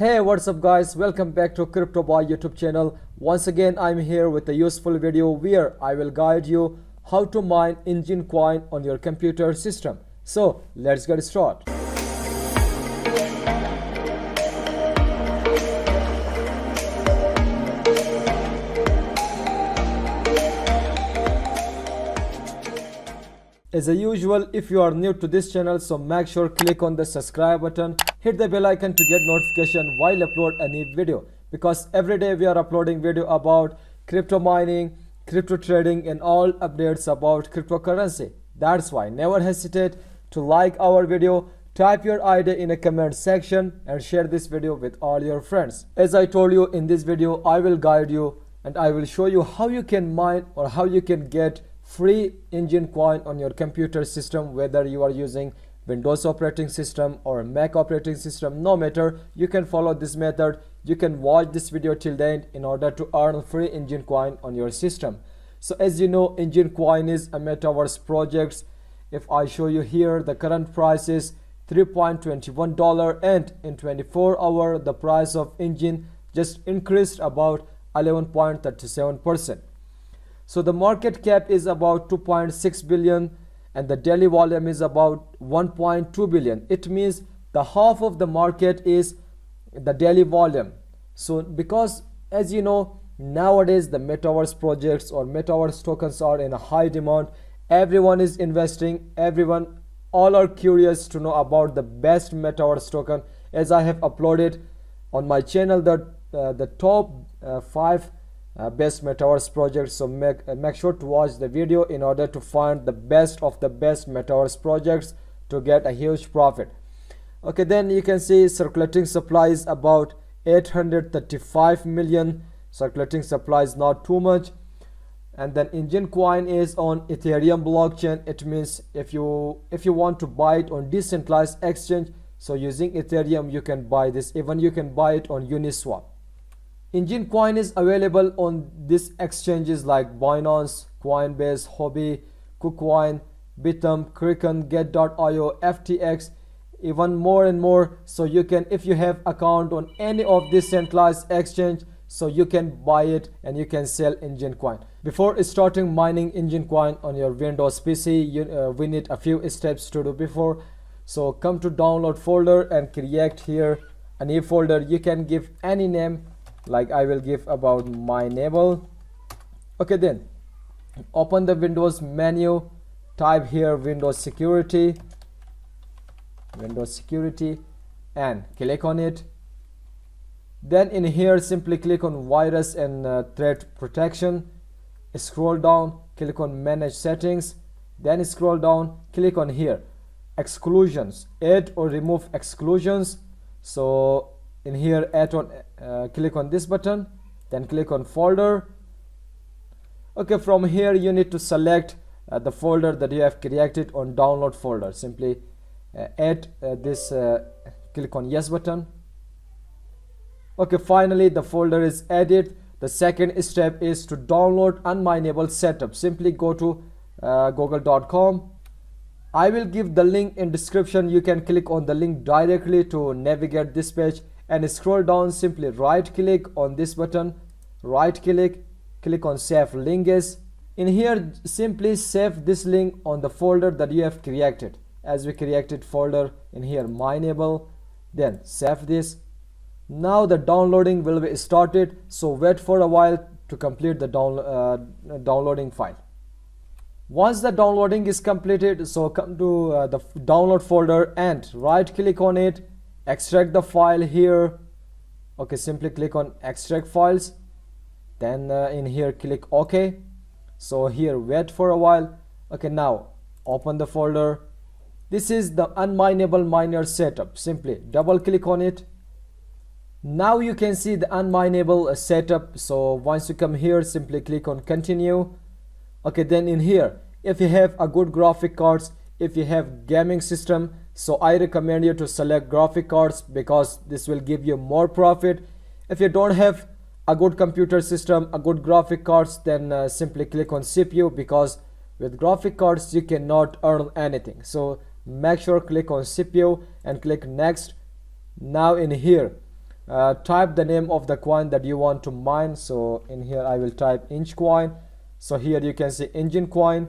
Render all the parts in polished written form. Hey, what's up guys, welcome back to Crypto Boy YouTube channel. Once again I'm here with a useful video where I will guide you how to mine Enjin coin on your computer system. So let's get started. As usual, if you are new to this channel, so make sure click on the subscribe button, hit the bell icon to get notification while upload any video, because every day we are uploading video about crypto mining, crypto trading and all updates about cryptocurrency. That's why never hesitate to like our video, type your idea in a comment section and share this video with all your friends. As I told you, in this video I will guide you and I will show you how you can mine or how you can get free Enjin coin on your computer system, whether you are using Windows operating system or Mac operating system, no matter, you can follow this method. You can watch this video till the end in order to earn free Enjin coin on your system. So as you know, Enjin coin is a metaverse project. If I show you here, the current price is $3.21 and in 24 hours the price of Enjin just increased about 11.37%. So the market cap is about 2.6 billion and the daily volume is about 1.2 billion. It means the half of the market is the daily volume. So because as you know, nowadays the metaverse projects or metaverse tokens are in a high demand. Everyone is investing, all are curious to know about the best metaverse token. As I have uploaded on my channel the top 5 best metaverse projects, so make sure to watch the video in order to find the best of the best metaverse projects to get a huge profit. Okay, then you can see circulating supply is about 835 million. Circulating supply is not too much. And then Enjin coin is on Ethereum blockchain. It means if you want to buy it on decentralized exchange, so using Ethereum you can buy this. Even you can buy it on Uniswap. Enjin coin is available on these exchanges like Binance, Coinbase, Hobby, Kucoin, Bitum, Kraken, Get.io, FTX, even more and more. So you can, if you have account on any of these centralized exchange, so you can buy it and you can sell Enjin coin. Before starting mining Enjin coin on your Windows PC, we need a few steps to do before. So come to download folder and create here a new folder. You can give any name. Like I will give about Unmineable. Okay, then open the Windows menu, type here Windows security and click on it. Then in here simply click on virus and threat protection, scroll down, click on manage settings, then scroll down, click on here exclusions, add or remove exclusions. So in here add on, click on this button, then click on folder. Okay, from here you need to select the folder that you have created on download folder. Simply add this, click on yes button. Okay, finally the folder is added. The second step is to download Unmineable setup. Simply go to google.com. I will give the link in description. You can click on the link directly to navigate this page. And scroll down, simply right click on this button, right click, click on save link as. In here simply save this link on the folder that you have created. As we created folder in here Mineable, then save this. Now the downloading will be started, so wait for a while to complete the downloading file. Once the downloading is completed, so come to the download folder and right click on it, extract the file here. Okay, simply click on extract files, then in here click OK. So here wait for a while. Okay, now open the folder. This is the Unmineable miner setup. Simply double click on it. Now you can see the Unmineable setup. So once you come here simply click on continue. Okay, then in here if you have a good graphic cards, if you have gaming system, so I recommend you to select graphic cards because this will give you more profit. If you don't have a good computer system, a good graphic cards, then simply click on CPU, because with graphic cards you cannot earn anything. So make sure click on CPU and click next. Now in here Type the name of the coin that you want to mine. So in here I will type Enjin. So here you can see Enjin coin.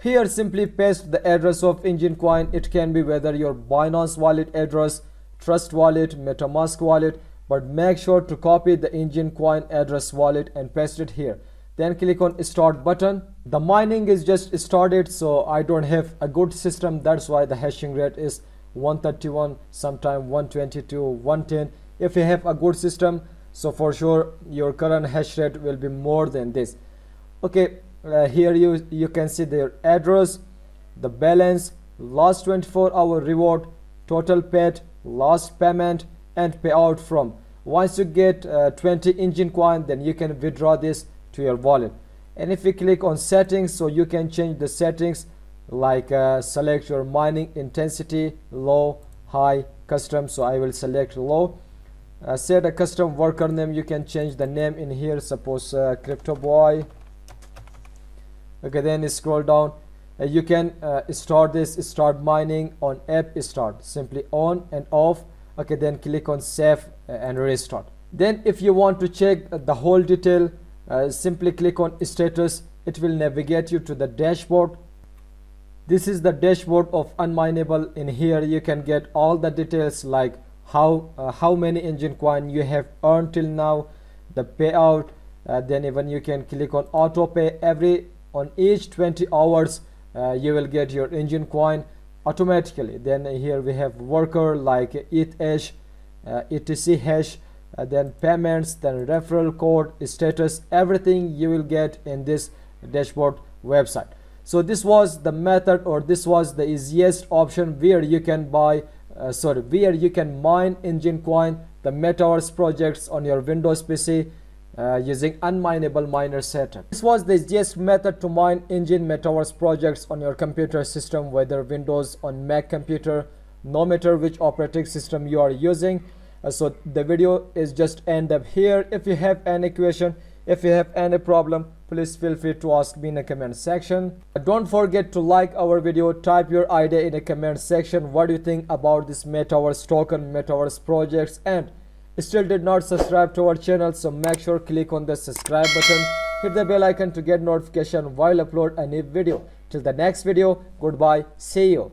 Here simply paste the address of Enjin coin. It can be whether your Binance wallet address, Trust wallet, MetaMask wallet, but make sure to copy the Enjin coin address wallet and paste it here. Then click on start button. The mining is just started, so I don't have a good system. That's why the hashing rate is 131, sometime 122, 110. If you have a good system, so for sure your current hash rate will be more than this. Okay, here you can see their address, the balance, last 24-hour reward, total paid, last payment, and payout from. Once you get 20 Enjin coin, then you can withdraw this to your wallet. And if you click on settings, so you can change the settings, like select your mining intensity, low, high, custom. So I will select low. Set a custom worker name. You can change the name in here, suppose Crypto Boy. Okay, then scroll down. You can start mining on app start, simply on and off. Okay, then click on save and restart. Then if you want to check the whole detail, simply click on status. It will navigate you to the dashboard. This is the dashboard of Unmineable. In here you can get all the details, like how many Enjin coin you have earned till now, the payout, then even you can click on auto pay. On each 20 hours you will get your Enjin coin automatically. Then here we have worker like ethash, ETC hash, then payments, then referral code, status, everything you will get in this dashboard website. So this was the method, or this was the easiest option where you can mine Enjin coin, the metaverse projects on your Windows PC using Unmineable miner setup. This was the easiest method to mine Enjin metaverse projects on your computer system, whether Windows on Mac computer, no matter which operating system you are using. So the video is just end up here. If you have any question, if you have any problem, please feel free to ask me in the comment section. Don't forget to like our video. Type your idea in the comment section. What do you think about this metaverse token, metaverse projects? And still did not subscribe to our channel, so make sure click on the subscribe button. Hit the bell icon to get notification while upload a new video. Till the next video, goodbye, see you.